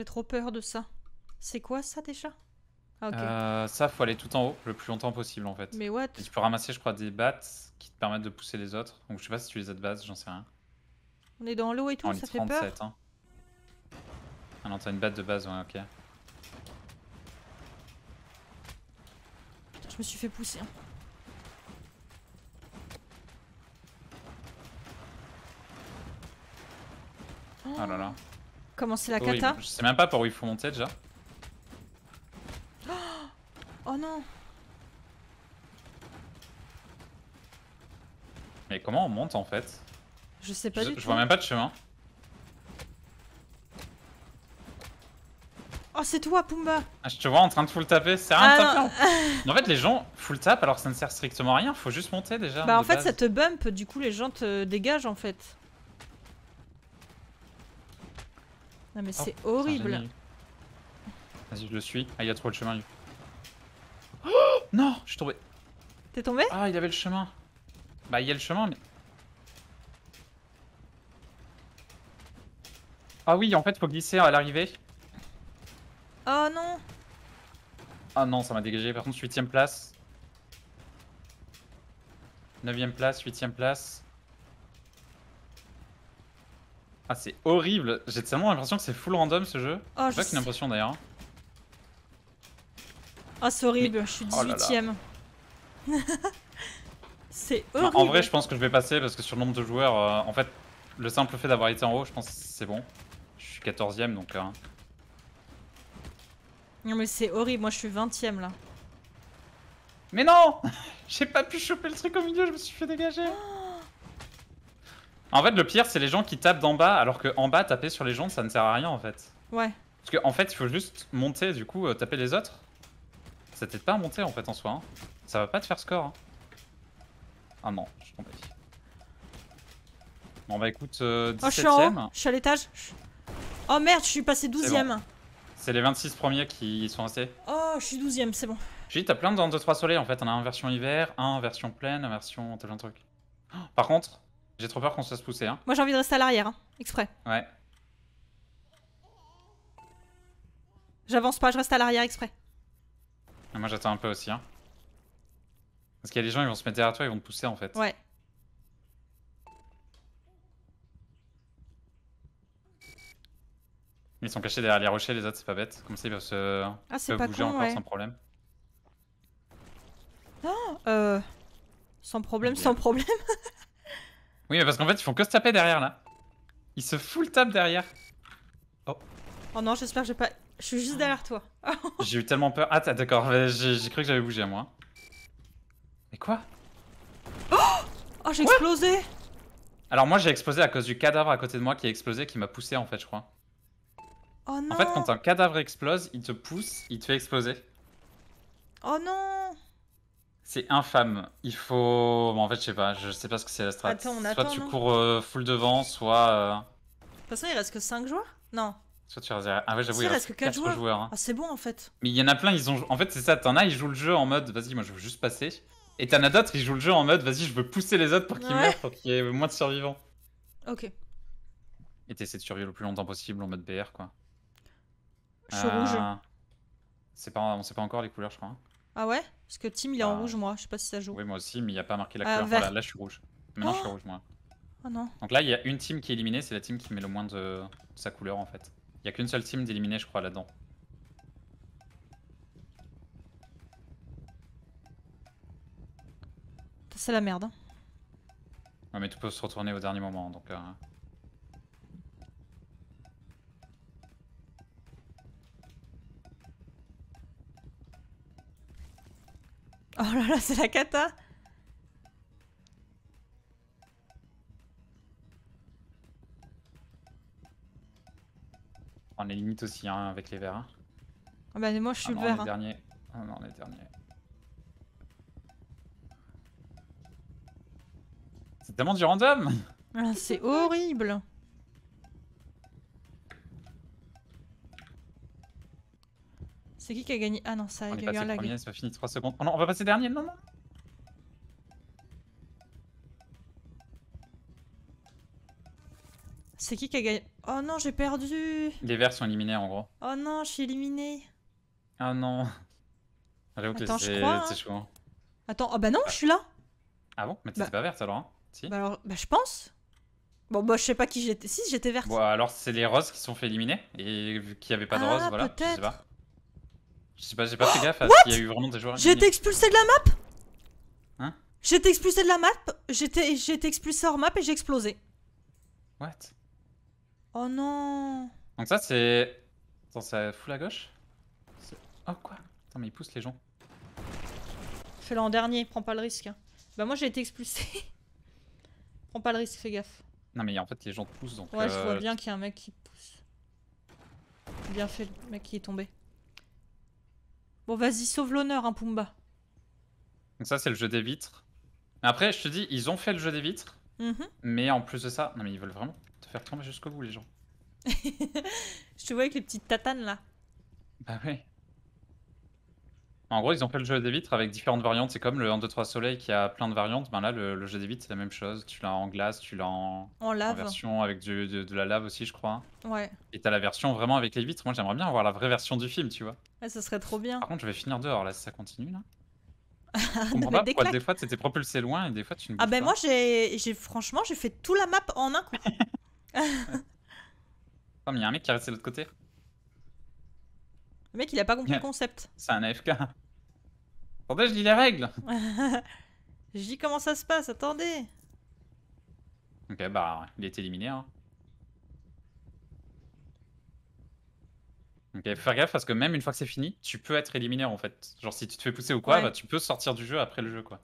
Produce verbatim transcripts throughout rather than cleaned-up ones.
J'ai trop peur de ça. C'est quoi ça déjà? Ah, okay. euh, ça, faut aller tout en haut, le plus longtemps possible en fait. Mais what? Et tu peux ramasser, je crois, des battes qui te permettent de pousser les autres. Donc je sais pas si tu les as de base, j'en sais rien. On est dans l'eau et tout, on ça fait trente-sept, peur. Hein. Ah non, t'as une batte de base, ouais, ok. Putain, je me suis fait pousser. Hein. Oh, oh là là. Comment c'est la cata? Je sais même pas par où il faut monter déjà. Oh non! Mais comment on monte en fait? Je sais pas je, du je tout. Je vois même pas de chemin. Oh, c'est toi, Pumba! Ah, je te vois en train de full taper, c'est rien ah, de taper. En fait, les gens full tap alors que ça ne sert strictement à rien, faut juste monter déjà. Bah, en fait, base. Ça te bump, du coup, les gens te dégagent en fait. Non, mais oh, c'est horrible. Vas-y, je le suis. Ah, il y a trop le chemin lui. Oh non, je suis tombé. T'es tombé? Ah, il avait le chemin. Bah, il y a le chemin, mais. Ah oui, en fait, faut glisser à l'arrivée. Oh non. Ah non, ça m'a dégagé. Par contre, huitième place. neuvième place, huitième place. Ah, c'est horrible. J'ai tellement l'impression que c'est full random ce jeu. Oh, je sais pas qu'une impression d'ailleurs. Ah oh, c'est horrible, mais... je suis dix-huitième. Oh c'est horrible. En vrai, je pense que je vais passer parce que sur le nombre de joueurs, euh, en fait, le simple fait d'avoir été en haut, je pense que c'est bon. Je suis quatorzième donc. Euh... Non mais c'est horrible, moi je suis vingtième là. Mais non. J'ai pas pu choper le truc au milieu, je me suis fait dégager. En fait, le pire, c'est les gens qui tapent d'en bas alors qu'en bas, taper sur les gens, ça ne sert à rien en fait. Ouais. Parce qu'en en fait, il faut juste monter, du coup, euh, taper les autres. Ça t'aide pas à monter en fait en soi, hein. Ça va pas te faire score. Hein. Ah non, je suis tombé. Bon bah écoute, euh, dix-septième. Oh, je suis en haut, je suis à l'étage. Oh merde, je suis passé douzième. C'est bon. Les vingt-six premiers qui sont restés. Oh, je suis douzième, c'est bon. J'ai dit, t'as plein de un, deux, trois soleil en fait. T'en as un version hiver, un version pleine, un version tel un truc. Oh, par contre, j'ai trop peur qu'on se fasse pousser. Hein. Moi j'ai envie de rester à l'arrière, hein. Exprès. Ouais. J'avance pas, je reste à l'arrière exprès. Moi j'attends un peu aussi, hein. Parce qu'il y a des gens, ils vont se mettre derrière toi, ils vont te pousser en fait. Ouais. Ils sont cachés derrière les rochers, les autres, c'est pas bête. Comme ça, ils peuvent se ah, ils peuvent pas bouger con, encore ouais. Sans problème. Non, euh. Sans problème, okay. Sans problème. Oui, mais parce qu'en fait, ils font que se taper derrière là. Ils se full tapent derrière. Oh. Oh non, j'espère que j'ai pas. Je suis juste derrière toi. J'ai eu tellement peur. Ah d'accord, j'ai cru que j'avais bougé à moi. Mais quoi? Oh, oh j'ai explosé. Alors moi j'ai explosé à cause du cadavre à côté de moi qui a explosé, qui m'a poussé en fait je crois. Oh non. En fait quand un cadavre explose, il te pousse, il te fait exploser. Oh non. C'est infâme. Il faut... Bon, en fait je sais pas, je sais pas ce que c'est la strat. Attends, on attend, soit tu non cours euh, full devant, soit... Euh... De toute façon il reste que cinq joueurs? Non. Soit tu réserves... Ah ouais j'avoue il reste que quatre joueurs, joueurs hein. Ah c'est bon en fait. Mais il y en a plein ils ont... En fait c'est ça, t'en as ils jouent le jeu en mode vas-y moi je veux juste passer. Et t'en as d'autres ils jouent le jeu en mode vas-y je veux pousser les autres pour qu'ils ouais meurent, pour qu'il y ait moins de survivants. Ok. Et t'essaies de survivre le plus longtemps possible en mode B R quoi. Je suis euh... rouge. C'est pas... On sait pas encore les couleurs je crois. Ah ouais? Parce que Tim il est ah... en rouge moi, je sais pas si ça joue. Oui moi aussi mais il y a pas marqué la ah, couleur. Vert. Voilà, là je suis rouge. Maintenant oh je suis rouge moi. Oh non. Donc là il y a une team qui est éliminée, c'est la team qui met le moins de, de sa couleur en fait. Il n'y a qu'une seule team d'éliminés, je crois, là-dedans. C'est la merde. Hein. Ouais, mais tout peut se retourner au dernier moment, donc... Euh... Oh là là, c'est la cata! On est limite aussi hein, avec les verts. Hein. Ah bah moi je suis ah non, le vert. On est hein dernier. Ah non, on est dernier. C'est tellement du random. Ah, c'est horrible. C'est qui qui a gagné? Ah non, ça a gagné la gagne. C'est pas fini, trois secondes. Oh non, on va passer dernier, non non. C'est qui qui a gagné? Oh non, j'ai perdu. Les verts sont éliminés en gros. Oh non, je suis éliminé. Ah non. Attends, je crois. C'est chaud. Attends, oh bah non, ah. je suis là. Ah bon? Mais t'étais bah. pas verte alors, hein? Si. Bah alors, bah je pense. Bon, bah je sais pas qui j'étais. Si, j'étais verte. Bon, alors c'est les roses qui se sont fait éliminer. Et vu qu'il y avait pas de ah, roses, voilà. Je sais pas. Je sais pas, j'ai pas fait gaffe à ce qu'il y a eu vraiment des joueurs. J'ai été expulsé de la map. Hein? J'ai été expulsé de la map, j'étais expulsé hors map et j'ai explosé. What? Oh non. Donc ça c'est... Attends, ça fout la gauche? Oh quoi? Attends, mais ils poussent les gens. Je suis là en dernier, prends pas le risque. Hein. Bah moi j'ai été expulsé. Prends pas le risque, fais gaffe. Non mais en fait les gens poussent donc... Ouais, euh... je vois bien qu'il y a un mec qui pousse. Bien fait, le mec qui est tombé. Bon vas-y, sauve l'honneur hein Pumba. Donc ça c'est le jeu des vitres. Après je te dis, ils ont fait le jeu des vitres. Mmh. Mais en plus de ça, non mais ils veulent vraiment te faire tomber jusqu'au bout les gens. Je te vois avec les petites tatanes là. Bah ouais. En gros ils ont fait le jeu des vitres avec différentes variantes. C'est comme le un, deux, trois soleil qui a plein de variantes. Ben là le, le jeu des vitres c'est la même chose. Tu l'as en glace, tu l'as en, en, en version avec du, de, de la lave aussi je crois. Ouais. Et t'as la version vraiment avec les vitres. Moi j'aimerais bien avoir la vraie version du film tu vois. Ouais, ça serait trop bien. Par contre je vais finir dehors là si ça continue là. Je comprends pas pourquoi des fois t'étais propulsé loin et des fois tu ne bouges pas. Ah ben moi j'ai franchement j'ai fait tout la map en un coup. Oh mais y'a un mec qui est resté de l'autre côté. Le mec il a pas compris le concept. C'est un A F K. Attendez je lis les règles. Je dis comment ça se passe, attendez. Ok bah il est éliminé hein. Ok, faut faire gaffe parce que même une fois que c'est fini, tu peux être éliminé en fait. Genre si tu te fais pousser ou quoi, ouais. bah, tu peux sortir du jeu après le jeu quoi.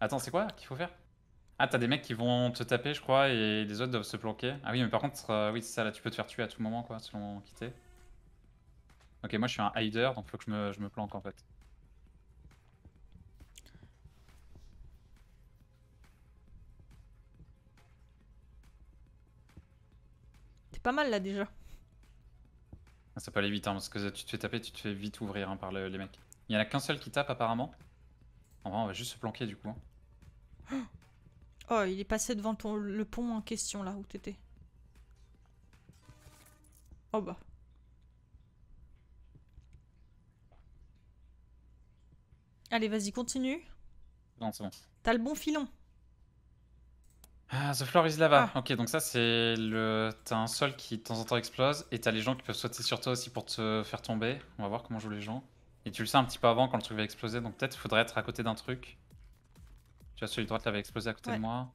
Attends, c'est quoi qu'il faut faire? Ah, t'as des mecs qui vont te taper je crois et les autres doivent se planquer. Ah oui, mais par contre, euh, oui c'est ça là, tu peux te faire tuer à tout moment quoi, selon qui t'es. Ok, moi je suis un hider donc faut que je me, je me planque en fait. T'es pas mal là déjà. Ça peut aller vite hein, parce que tu te fais taper, tu te fais vite ouvrir hein, par le, les mecs. Il y en a qu'un seul qui tape apparemment. En vrai on va juste se planquer du coup. Hein. Oh il est passé devant ton, le pont en question là où t'étais. Oh bah. Allez vas-y continue. Non c'est bon. T'as le bon filon. Ah, the floor is lava. Ah. Ok, donc ça c'est le... T'as un sol qui de temps en temps explose et t'as les gens qui peuvent sauter sur toi aussi pour te faire tomber. On va voir comment jouent les gens. Et tu le sais un petit peu avant quand le truc va exploser, donc peut-être il faudrait être à côté d'un truc. Tu vois, celui de droite l'avait explosé à côté ouais. de moi.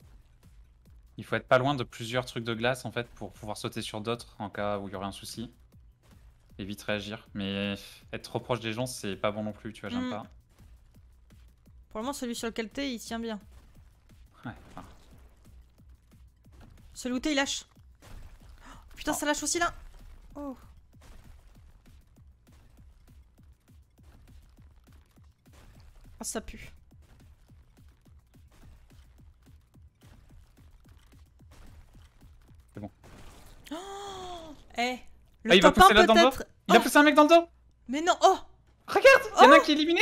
Il faut être pas loin de plusieurs trucs de glace en fait pour pouvoir sauter sur d'autres en cas où il y aurait un souci. Et vite réagir. Mais être trop proche des gens c'est pas bon non plus, tu vois, j'aime mmh. pas. Pour le moment celui sur lequel t'es il tient bien. Ouais, enfin... Se looter, il lâche. Oh, putain, oh. ça lâche aussi là. Oh. Ah, oh, ça pue. C'est bon. Oh eh, le ah, il va pousser là dans le dos. Il oh. a poussé un mec dans le dos. Mais non, oh. Regarde, il y en a oh. un qui est éliminé.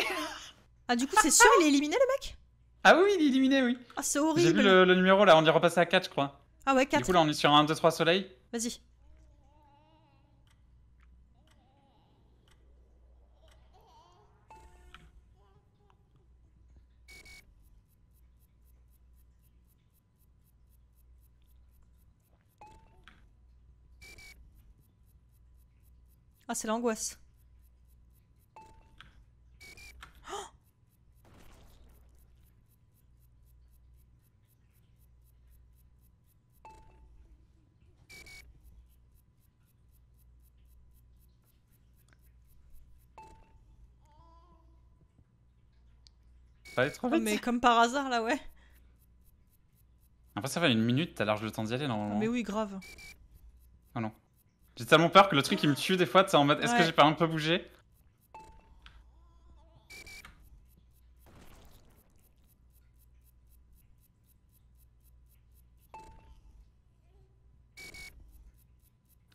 Ah, du coup, c'est sûr, il est éliminé le mec. Ah oui, il est éliminé, oui. Ah, c'est horrible. J'ai vu le, le numéro là, on est repassé à quatre, je crois. Ah ouais, quatre. Du coup là on est sur un, deux, trois soleil. Vas-y. Ah c'est l'angoisse. Trop vite. Oh mais comme par hasard là ouais. Après ça va une minute, t'as large le temps d'y aller normalement. Mais oui grave. Oh non. J'ai tellement peur que le truc il me tue des fois, t'es en mode ouais. est-ce que j'ai pas un peu bougé?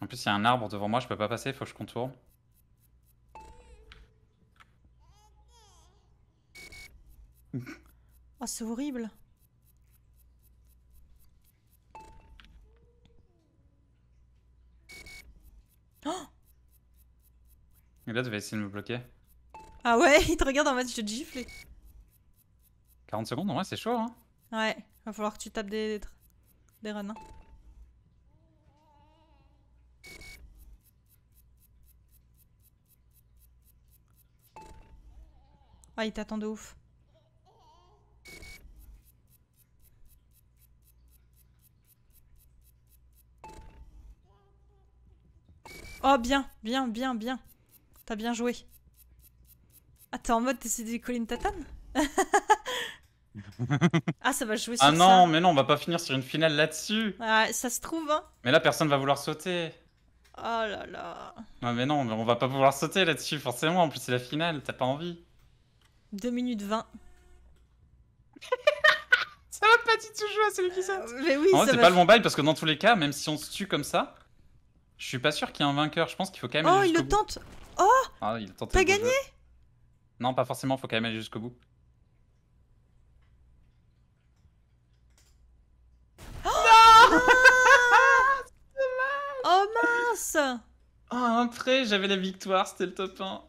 En plus il y a un arbre devant moi, je peux pas passer, faut que je contourne. Oh, c'est horrible. Et là, tu vas essayer de me bloquer. Ah ouais, il te regarde en mode je te gifle. quarante secondes, en vrai, c'est chaud, hein. Ouais, va falloir que tu tapes des, des runs. Hein. Ah, il t'attend de ouf. Oh, bien, bien, bien, bien. T'as bien joué. Ah, t'es en mode t'essaies de coller une tatane. Ah, ça va jouer sur ça. Ah non, ça. Mais non, on va pas finir sur une finale là-dessus. Ah, ça se trouve, hein. Mais là, personne va vouloir sauter. Oh là là. Non, mais non, mais on va pas vouloir sauter là-dessus, forcément. En plus, c'est la finale, t'as pas envie. deux minutes vingt. Ça va pas du tout jouer à celui qui saute. Mais oui, en vrai, c'est pas le bon bail parce que dans tous les cas, même si on se tue comme ça, je suis pas sûr qu'il y ait un vainqueur. Je pense qu'il faut quand même aller jusqu'au bout. Oh, il le tente. Oh, ah, il tente. T'as gagné? Non, pas forcément, faut quand même aller jusqu'au bout. Oh non. Oh mince. Oh, un prêt, j'avais la victoire, c'était le top un.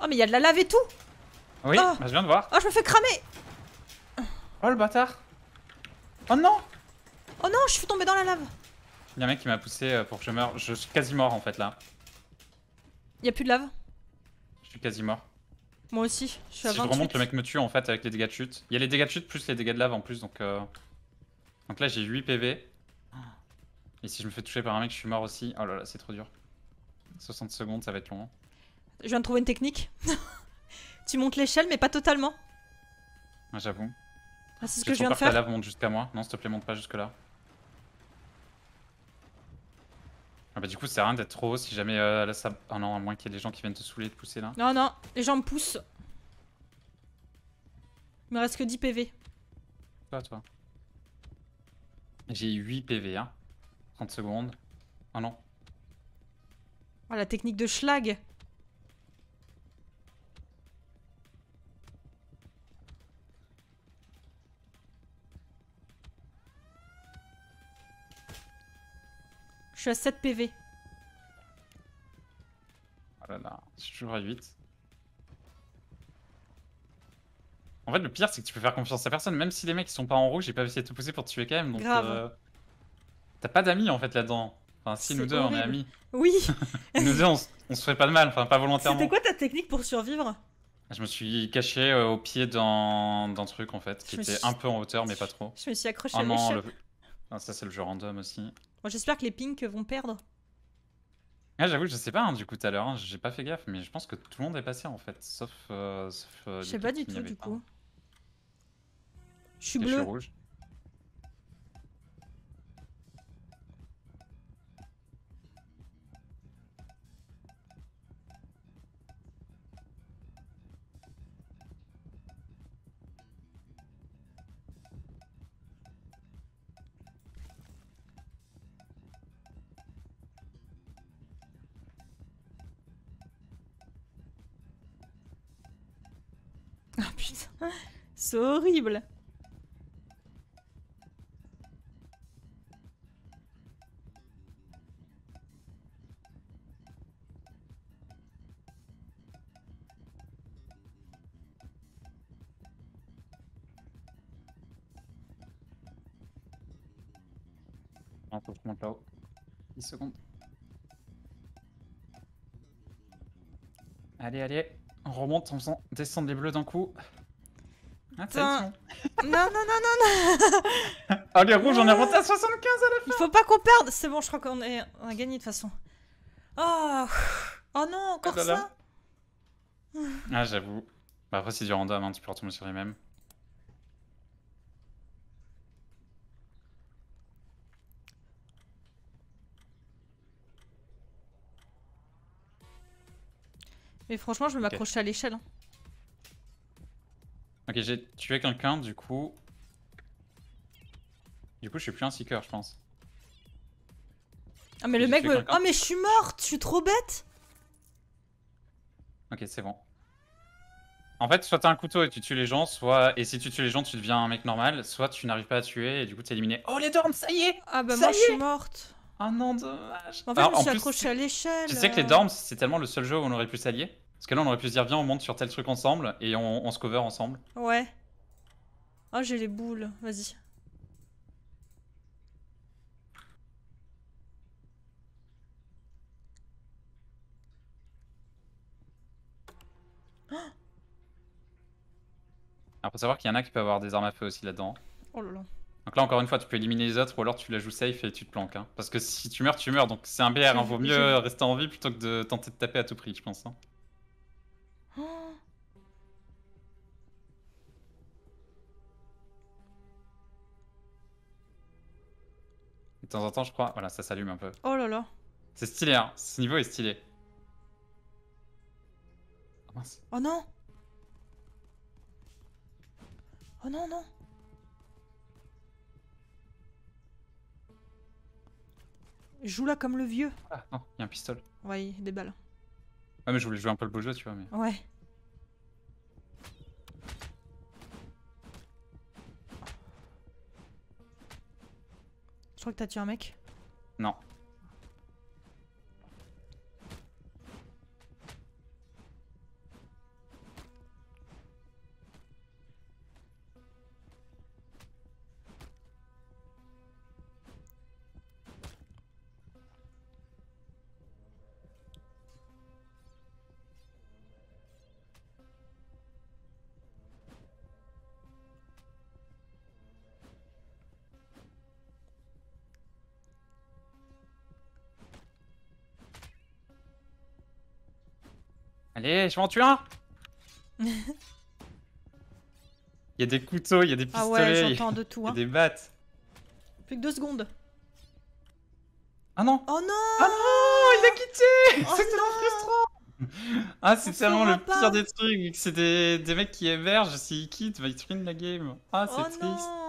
Oh, mais il y a de la lave et tout. Oui, oh. Bah, je viens de voir. Oh, je me fais cramer. Oh, le bâtard. Oh non. Oh non, je suis tombé dans la lave. Il y a un mec qui m'a poussé pour que je meure. Je suis quasi mort en fait là. Il y a plus de lave. Je suis quasi mort. Moi aussi, je suis à vingt-huit. Si je remonte, le mec me tue en fait avec les dégâts de chute. Il y a les dégâts de chute plus les dégâts de lave en plus, donc euh... donc là j'ai huit P V. Et si je me fais toucher par un mec, je suis mort aussi. Oh là là, c'est trop dur. soixante secondes, ça va être long. Je viens de trouver une technique. Tu montes l'échelle, mais pas totalement. Ah, j'avoue. Ah, c'est ce que je viens de faire. Que la lave monte jusqu'à moi. Non, s'il te plaît, monte pas jusque là. Ah bah du coup, c'est rien d'être trop haut si jamais euh, là ça... Ah non, à moins qu'il y ait des gens qui viennent te saouler et te pousser là. Non, non, les gens me poussent. Il me reste que dix P V. Toi, toi. J'ai huit P V, hein. trente secondes. Ah non. Ah, la technique de schlag. Je suis à sept P V. Oh là là, je suis toujours à huit. En fait, le pire, c'est que tu peux faire confiance à personne. Même si les mecs ils sont pas en rouge, j'ai pas essayé de te pousser pour te tuer quand même. Donc, euh, t'as pas d'amis en fait là-dedans. Enfin, si nous deux, horrible. On est amis. Oui. Nous deux, on, on se fait pas de mal, enfin, pas volontairement. C'était quoi ta technique pour survivre? Je me suis caché euh, au pied d'un truc en fait, qui je était suis... un peu en hauteur, mais pas trop. Je me suis accroché à l'échelle. Le... Ah, ça, c'est le jeu random aussi. Bon, j'espère que les pinks vont perdre. Ah, j'avoue, je sais pas, hein, du coup, tout à l'heure, hein, j'ai pas fait gaffe, mais je pense que tout le monde est passé en fait, sauf. Euh, sauf euh, je sais pas du tout, du coup. Je suis bleu. Je suis rouge. C'est horrible. On peut remonter là-haut. dix secondes. Allez, allez. On remonte en faisant descendre les bleus d'un coup. Attention. Non, non, non, non, non. Oh, les rouges, on est remonté à soixante-quinze à la fin. Il faut pas qu'on perde. C'est bon, je crois qu'on est... on a gagné de toute façon. Oh, oh non, encore ah, ça. Ah, j'avoue. Bah, après, c'est du random, hein. Tu peux retomber sur les mêmes. Mais franchement, je vais okay. m'accrocher à l'échelle. Hein. Ok, j'ai tué quelqu'un, du coup... Du coup, je suis plus un seeker, je pense. Ah, mais le mec... Me... Oh, mais je suis morte, je suis trop bête. Ok, c'est bon. En fait, soit t'as un couteau et tu tues les gens, soit... Et si tu tues les gens, tu deviens un mec normal, soit tu n'arrives pas à tuer et du coup, t'es éliminé. Oh, les dormes, ça y est. Ah bah ça moi, je suis morte. Un an dommage. En fait, alors, je me suis accroché à l'échelle. Tu sais que les dorms, c'est tellement le seul jeu où on aurait pu s'allier. Parce que là, on aurait pu se dire, viens, on monte sur tel truc ensemble et on, on se cover ensemble. Ouais. Oh, j'ai les boules. Vas-y. Alors, faut savoir qu'il y en a qui peuvent avoir des armes à feu aussi là-dedans. Oh là là. Donc là, encore une fois, tu peux éliminer les autres ou alors tu la joues safe et tu te planques. Hein. Parce que si tu meurs, tu meurs. Donc c'est un B R. Hein. Vaut mieux rester en vie plutôt que de tenter de taper à tout prix, je pense. Hein. Oh. De temps en temps, je crois. Voilà, ça s'allume un peu. Oh là là. C'est stylé, hein. Ce niveau est stylé. Oh, mince. Oh non. Oh non, non. Joue là comme le vieux. Ah non, il y a un pistolet. Ouais, y a des balles. Ouais, mais je voulais jouer un peu le beau jeu, tu vois. Mais... ouais. Je crois que t'as tué un mec. Non. Allez, je m'en tue un. Il y a des couteaux, il y a des pistolets, ah ouais, j'entends de tout, hein. Il y a des battes. Plus que deux secondes. Ah non. Oh non. Ah non, il a quitté. Oh, c'est tellement frustrant. Ah, c'est tellement le pire des trucs. C'est des... des mecs qui hébergent, s'ils quittent, bah, ils ruinent la game. Ah, c'est oh triste. Non.